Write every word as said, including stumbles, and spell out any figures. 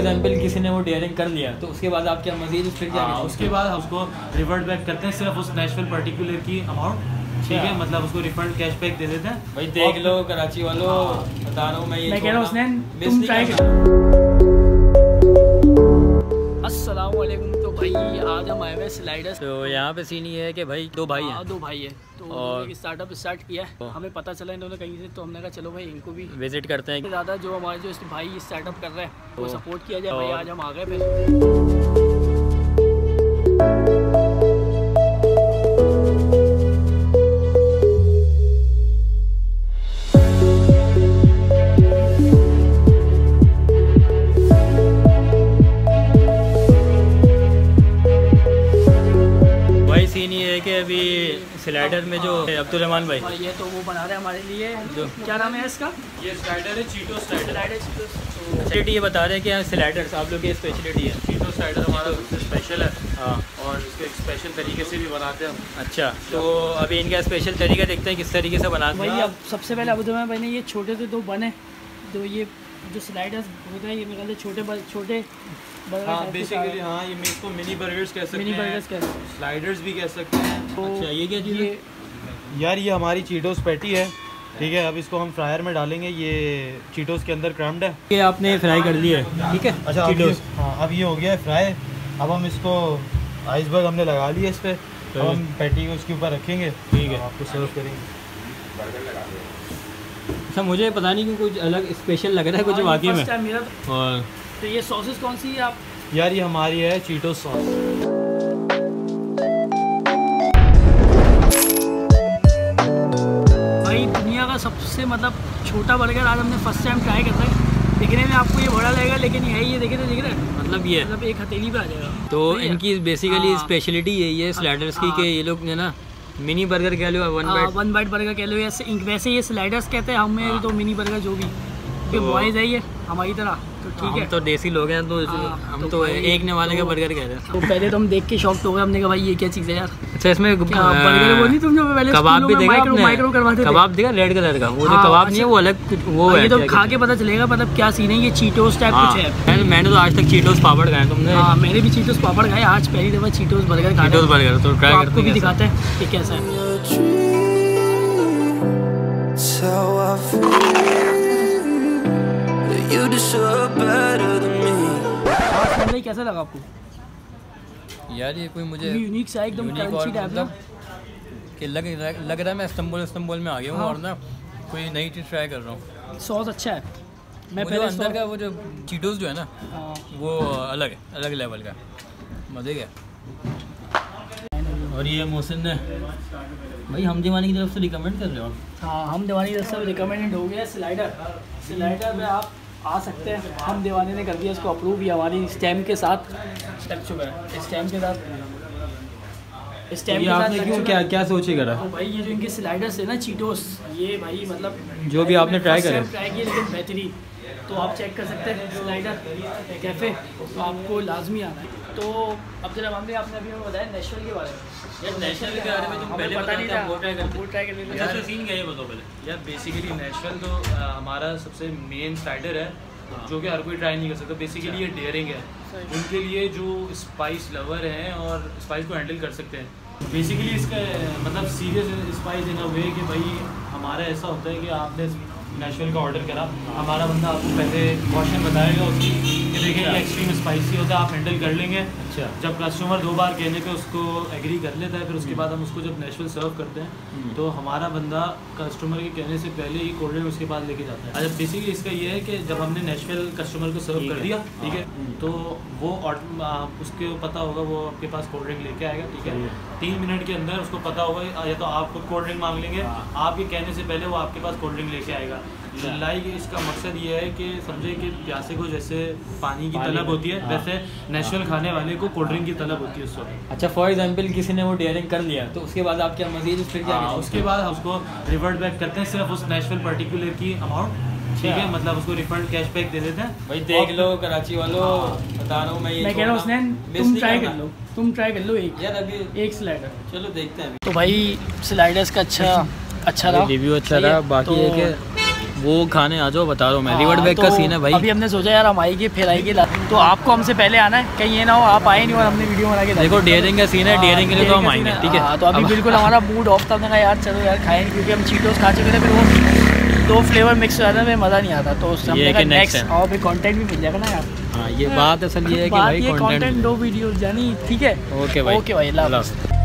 Example किसी ने वो डेयरिंग कर लिया तो उसके बाद आप क्या मजीद फिर क्या उसके बाद उसको रिवर्ट बैक करते हैं सिर्फ उस नेशनल पर्टिकुलर की अमाउंट, ठीक है, मतलब उसको रिफंड कैशबैक दे देते हैं। भाई देख लो कराची वालों, बता रहा हूँ मैं ये मैं कह रहा हूँ उसने तुम ट्राई करो। अस्सलाम वालेकुम। तो भाई आज हम आए हुए स्लाइडर्स। तो यहाँ पे सीन ये है कि भाई दो भाई हैं, दो भाई है तो और स्टार्टअप स्टार्ट किया है, हमें पता चला इन्होंने कहीं से, तो हमने कहा चलो भाई इनको भी विजिट करते हैं। ज़्यादा जो हमारे जो भाई स्टार्टअप कर रहे हैं वो सपोर्ट किया जाए। भाई आज हम आ गए। स्लाइडर में जो अब्दुल रहमान भाई, भाई ये तो वो बना रहे हैं हमारे लिए, जो क्या नाम है इसका, ये स्लाइडर है चीटोस स्लाइडर। चीटोस स्पेशलिटी ये बता रहे हैं कि स्लाइडर्स आप लोग की स्पेशलिटी है। चीटोस स्लाइडर हमारा सबसे स्पेशल है। हाँ, और इसके स्पेशल तरीके से भी बनाते हैं हम। अच्छा, तो अभी इनका स्पेशल तरीका देखते हैं किस तरीके से बनाते हैं। अब सबसे पहले अब्दुल रहमान भाई ने ये छोटे से दो बने, तो ये जो स्लाइडर्स होते हैं ये मेरे छोटे छोटे हाँ बेसिकली हाँ ये इसको मिनी बर्गर्स कह सकते हैं, मिनी बर्गर्स कह सकते हैं, स्लाइडर्स भी कह सकते हैं। तो अच्छा ये क्या चीज़ है यार? ये हमारी चीटोस पैटी है, ठीक है। अब इसको हम फ्रायर में डालेंगे, ये चीटोस के अंदर क्रम्ड है। ये आपने फ्राई कर लिया है, ठीक है। अच्छा चीटोस, हाँ अब ये हो गया है फ्राई। अब हम इसको आइसबर्ग हमने लगा लिया इस पर, तो हम पैटी को उसके ऊपर रखेंगे, ठीक है, आपको सर्व करेंगे। अच्छा मुझे पता नहीं क्यों कुछ अलग स्पेशल लग रहा है कुछ वाकई में। और तो ये सॉसेस कौन सी है आप? यार ये हमारी है चीटोस सॉस। भाई दुनिया का सबसे मतलब छोटा बर्गर आज हमने फर्स्ट टाइम ट्राई करता है। दिखने में आपको ये बड़ा लगेगा लेकिन यही ये देखे तो दिख रहा है मतलब ये मतलब एक हथेली पे आ जाएगा। तो इनकी बेसिकली स्पेशलिटी यही है स्लाइडर्स की कि ये लोग है ना मिनी बर्गर कह लो, one bite one bite burger कह लो, वैसे ये स्लाइडर्स कहते हैं, हमें तो मिनी बर्गर जो भी बॉयज है ये हमारी तरह, तो ठीक है, तो देसी लोग हैं, तो आ, हम तो, तो एक ने वाले तो, का बर्गर कह रहे हैं। तो पहले तो हम देख के शॉक्ड हो गए, हमने कहा भाई ये क्या चीज़ है यार। अच्छा इसमें बर्गर वो नहीं, तुम जो पहले कबाब भी देखा आपने, माइक्रो करवाते थे कबाब देखा रेड कलर का, वो जो कबाब नहीं है वो अलग वो है। ये तो खा के पता चलेगा मतलब क्या सीन है, ये चीटोस टाइप कुछ है। मैंने तो आज तक चीटोस पापड़ खाए, तुमने? हाँ मैंने भी चीटोस पापड़ खाए, आज पहली दफ़ा चीटोस बर्गर खाया। चीटोस बर्गर तो ट्राई करते हैं, दिखाते हैं कि कैसा है। You deserve better than me. कैसा लगा आपको? यार ये कोई मुझे यूनिक सा एकदम करेंसी टाइप का कि लग लग रहा है मैं इस्तांबुल इस्तांबुल में आ गया हूँ। हाँ। और ना कोई नई चीज़ ट्राई कर रहा हूँ। सॉस अच्छा है, मैं पहले अंदर का वो जो चीटोस जो है ना वो अलग है, अलग लेवल का मज़े का। और ये मोहसिन ने भाई हमदीवानी की तरफ से रिकमेंड कर रहे हो? हाँ हमदीवानी की तरफ से रिकमेंडेड हो गया स्लाइडर। स्लाइडर में आप आ सकते हैं, हम दीवाने ने कर दिया इसको अप्रूव, ये हमारी स्टैम्प के साथ टच चुका है, स्टैम्प के साथ स्टैम्प के साथ क्यों क्या क्या सोचेगा रहा? तो भाई ये जो इनके स्लाइडर्स है ना चीटोस, ये भाई मतलब जो भी आपने ट्राई करा ट्राई किया लेकिन बेहतरीन, तो आप चेक कर सकते हैं स्लाइडर कैफ़े, तो आपको लाजमी आना है। तो अब्दुल रहमान भाई आपने अभी हमें बताया नेशनल के बारे में, यार नेशनल के बारे में तुम पहले पता नहीं था, वो ट्राई करते वो ट्राई करते यार तो सीन क्या है बताओ पहले। यार बेसिकली नेशनल तो हमारा सबसे मेन स्लाइडर है जो कि हर कोई ट्राई नहीं कर सकता। बेसिकली ये डेयरिंग है उनके लिए जो स्पाइस लवर हैं और स्पाइस को हैंडल कर सकते हैं। बेसिकली इसका मतलब सीरियस स्पाइस इन अ वे कि भाई हमारा ऐसा होता है कि आपने नेशनल का ऑर्डर करा, हमारा बंदा आपको पहले क्वेश्चन बताएगा उसकी कि देखिए ये एक्सट्रीम स्पाइसी होता है, आप हैंडल कर लेंगे। अच्छा जब कस्टमर दो बार कहने पे उसको एग्री कर लेता है, फिर उसके बाद हम उसको जब नेशनल सर्व करते हैं तो हमारा बंदा कस्टमर के कहने से पहले ही कोल्ड ड्रिंक उसके पास लेके जाता है। अच्छा बेसिकली इसका ये है कि जब हमने नेशनल कस्टमर को सर्व कर दिया, ठीक है, तो वो उसको पता होगा वो आपके पास कोल्ड ड्रिंक लेके आएगा, ठीक है, तीन मिनट के अंदर उसको पता होगा या तो आप खुद कोल्ड ड्रिंक मांग लेंगे, आपके कहने से पहले वो आपके पास कोल्ड ड्रिंक लेके आएगा। लाइक इसका मकसद ये है कि समझे कि प्यासे को जैसे पानी की पानी तलब होती है, हाँ, वैसे नेशनल खाने वाले को कोल्ड ड्रिंक की तलब होती है उस वक्त। अच्छा फॉर एग्जांपल किसी ने वो डेयरिंग कर लिया तो उसके बाद आप क्या मजीद फिर क्या? उसके बाद उसको रिवर्ट बैक करते हैं सिर्फ उस नेशनल पर्टिकुलर की अमाउंट, ठीक है, मतलब उसको रिफंड कैशबैक दे देते हैं। भाई देख लो कराची वालों, बता रहा हूँ मैं ये मैं कह रहा हूँ उसने तुम ट्राई कर लो, तुम ट्राई कर लो एक यार अभी एक स्लाइडर, चलो देखते हैं। तो भाई स्लाइडर्स का अच्छा अच्छा रिव्यू अच्छा रहा, बाकी वो खाने आ जाओ, बता रहा हूँ मैं। रिवर बैक तो का सीन है भाई। अभी हमने सोचा यार हम आएंगे फिर आएंगे, तो आपको हमसे पहले आना है, कहीं ये ना हो आप आए नहीं और हमने वीडियो बना के। देखो डेयरिंग का सीन है, डेयरिंग के लिए तो हम आएंगे, ठीक है। तो अभी बिल्कुल हमारा मूड ऑफ था, मैंने कहा यार चलो यार खाएंगे, क्योंकि हम चीटोस खा चुके थे, फिर वो दो फ्लेवर मिक्स हो जाता है, फिर मज़ा नहीं आता। तो उसमें नेक्स्ट और भी कॉन्टेंट भी मिल जाएगा ना यार। हाँ ये बात असल ये है कि भाई कॉन्टेंट दो वीडियो यानी, ठीक है। ओके भाई, ओके भाई, अल्लाह हाफ़िज़।